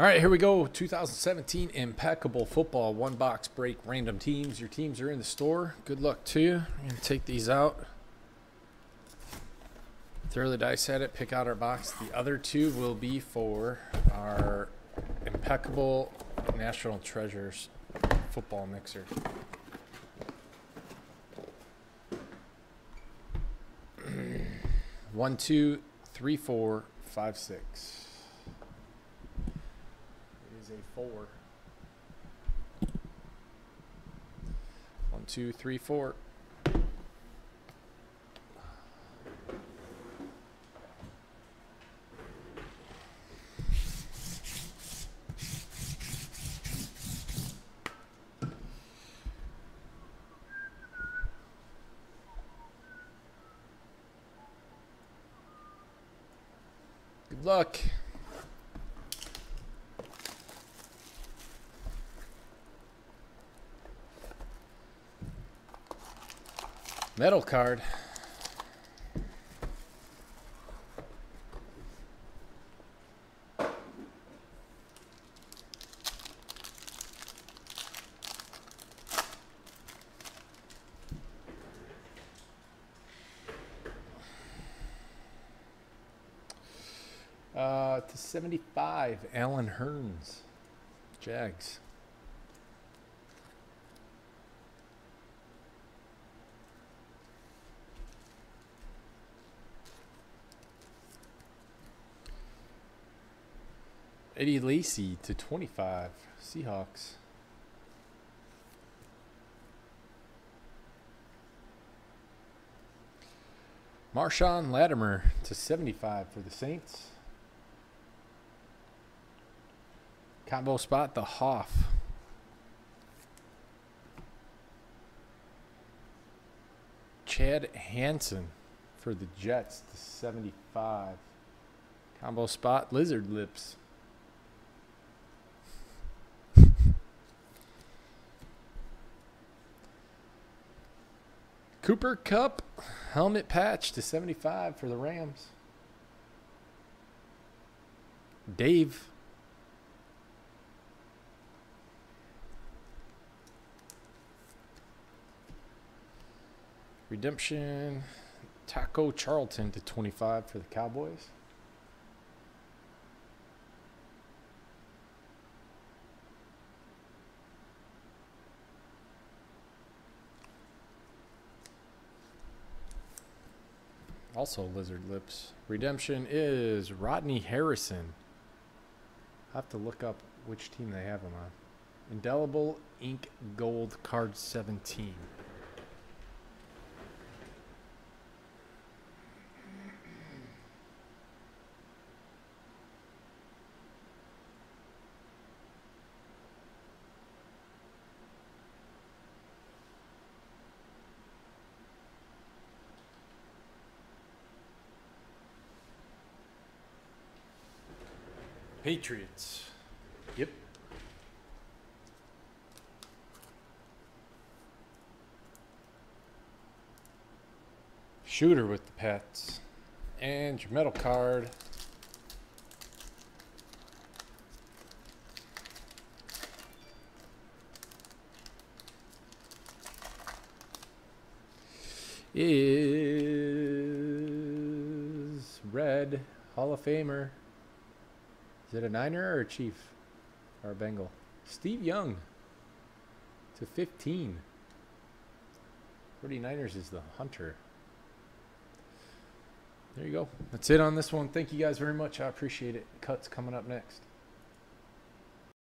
All right, here we go. 2017 Impeccable Football One Box Break Random Teams. Your teams are in the store. Good luck to you. We're going to take these out. Throw the dice at it. Pick out our box. The other two will be for our Impeccable National Treasures football mixer. One, two, three, four, five, six. It is a four. One, two, three, four. Good luck. Metal card. /75, Allen Hurns, Jags. Eddie Lacy /25, Seahawks. Marshawn Lattimore /75 for the Saints. Combo spot, the Hoff. Chad Hansen for the Jets /75. Combo spot, Lizard Lips. Cooper Cup, helmet patch /75 for the Rams. Dave. Redemption, Taco Charlton /25 for the Cowboys. Also Lizard Lips. Redemption is Rodney Harrison. I'll have to look up which team they have him on. Indelible Ink Gold card 17. Patriots. Yep. Shooter with the Pats. And your metal card. Is red Hall of Famer. Is it a Niner or a Chief or a Bengal? Steve Young /15. 49ers is the Hunter. There you go. That's it on this one. Thank you guys very much. I appreciate it. Cuts coming up next.